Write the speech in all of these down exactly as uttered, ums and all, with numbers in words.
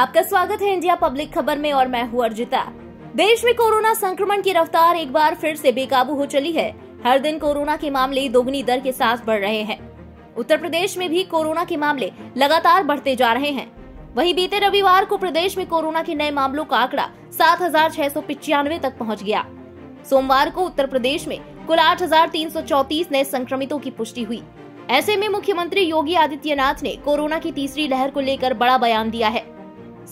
आपका स्वागत है इंडिया पब्लिक खबर में और मैं हूं अर्जिता। देश में कोरोना संक्रमण की रफ्तार एक बार फिर से बेकाबू हो चली है। हर दिन कोरोना के मामले दोगुनी दर के साथ बढ़ रहे हैं। उत्तर प्रदेश में भी कोरोना के मामले लगातार बढ़ते जा रहे हैं। वहीं बीते रविवार को प्रदेश में कोरोना के नए मामलों का आंकड़ा सात हजार छह सौ पिचानवे तक पहुँच गया। सोमवार को उत्तर प्रदेश में कुल आठ हजार तीन सौ चौतीस नए संक्रमितों की पुष्टि हुई। ऐसे में मुख्यमंत्री योगी आदित्यनाथ ने कोरोना की तीसरी लहर को लेकर बड़ा बयान दिया है।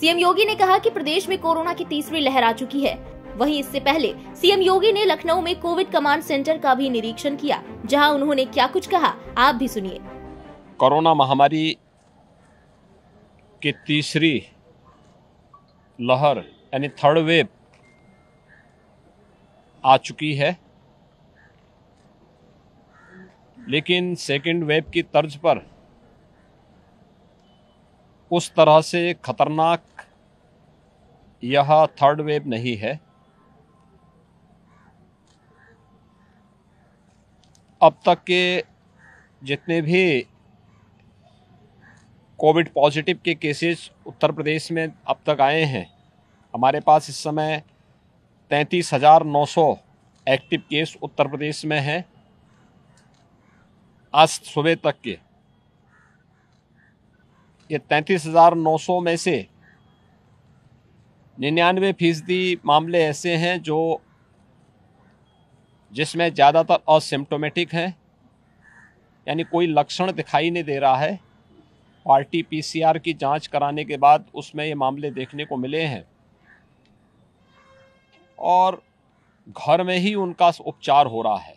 सीएम योगी ने कहा कि प्रदेश में कोरोना की तीसरी लहर आ चुकी है। वहीं इससे पहले सीएम योगी ने लखनऊ में कोविड कमांड सेंटर का भी निरीक्षण किया, जहां उन्होंने क्या कुछ कहा आप भी सुनिए। कोरोना महामारी की तीसरी लहर यानी थर्ड वेव आ चुकी है, लेकिन सेकेंड वेव की तर्ज पर उस तरह से खतरनाक यह थर्ड वेव नहीं है। अब तक के जितने भी कोविड पॉजिटिव के केसेस उत्तर प्रदेश में अब तक आए हैं, हमारे पास इस समय तैंतीस हजार नौ सौ एक्टिव केस उत्तर प्रदेश में हैं आज सुबह तक के। ये तैंतीस हजार नौ सौ में से निन्यानवे फीसदी मामले ऐसे हैं जो जिसमें ज़्यादातर असिम्प्टोमेटिक हैं, यानी कोई लक्षण दिखाई नहीं दे रहा है। R T P C R की जांच कराने के बाद उसमें ये मामले देखने को मिले हैं और घर में ही उनका उपचार हो रहा है।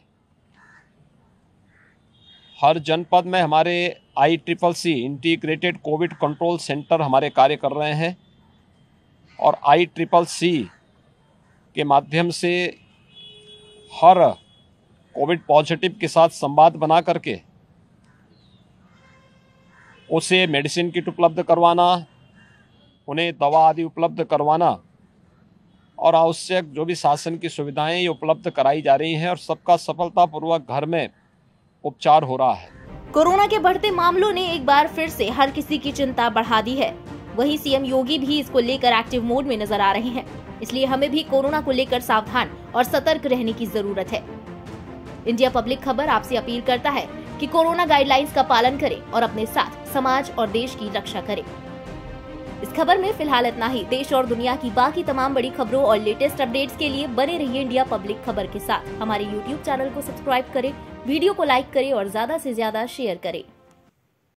हर जनपद में हमारे I triple C integrated Covid control centre हमारे कार्य कर रहे हैं और आई ट्रिपल सी के माध्यम से हर कोविड पॉजिटिव के साथ संवाद बना करके उसे मेडिसिन किट उपलब्ध करवाना, उन्हें दवा आदि उपलब्ध करवाना और आवश्यक जो भी शासन की सुविधाएं ये उपलब्ध कराई जा रही हैं और सबका सफलतापूर्वक घर में उपचार हो रहा है। कोरोना के बढ़ते मामलों ने एक बार फिर से हर किसी की चिंता बढ़ा दी है। वहीं सीएम योगी भी इसको लेकर एक्टिव मोड में नजर आ रहे हैं, इसलिए हमें भी कोरोना को लेकर सावधान और सतर्क रहने की जरूरत है। इंडिया पब्लिक खबर आपसे अपील करता है कि कोरोना गाइडलाइंस का पालन करें और अपने साथ समाज और देश की रक्षा करें। इस खबर में फिलहाल इतना ही। देश और दुनिया की बाकी तमाम बड़ी खबरों और लेटेस्ट अपडेट्स के लिए बने रहिए इंडिया पब्लिक खबर के साथ। हमारे यूट्यूब चैनल को सब्सक्राइब करें, वीडियो को लाइक करें और ज्यादा से ज्यादा शेयर करें।